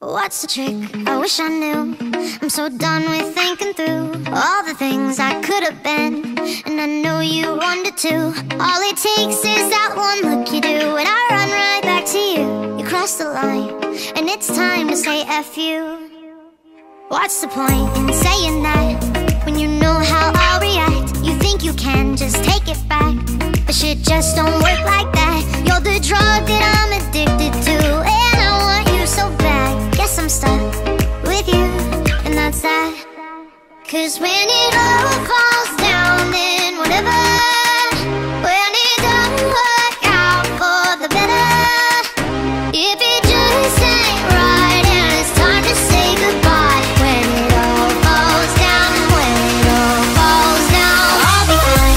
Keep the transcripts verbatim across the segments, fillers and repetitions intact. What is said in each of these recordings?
What's the trick? I wish I knew. I'm so done with thinking through all the things I could have been, and I know you wanted to. All it takes is that one look you do, and I run right back to you. You cross the line, and it's time to say F you. What's the point in saying that when you know how I'll react? You think you can just take it back, but shit just don't work like that. You're the drug that I'm addicted to, and I want you so bad. Guess I'm stuck with you, and that's that. Cause when it all falls down, then whatever. When it don't work out for the better. If it just ain't right, and it's time to say goodbye. When it all falls down, when it all falls down, I'll be fine.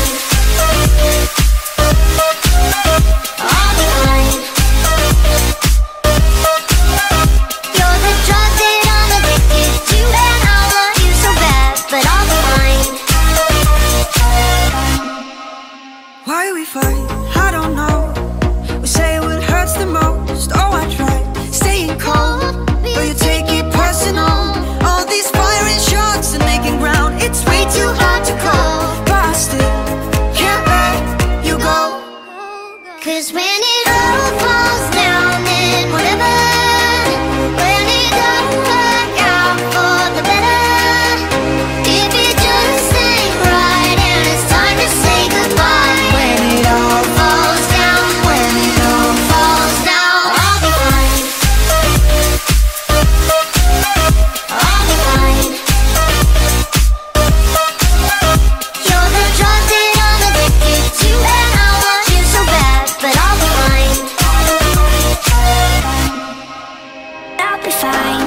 I'll be fine. I don't know. We say what hurts the most. Oh, I try staying cold, but you take it personal. All these firing shots and making ground, it's way too hard to call. But I still can't let you go. Cause when it all falls down, then whatever. Fine.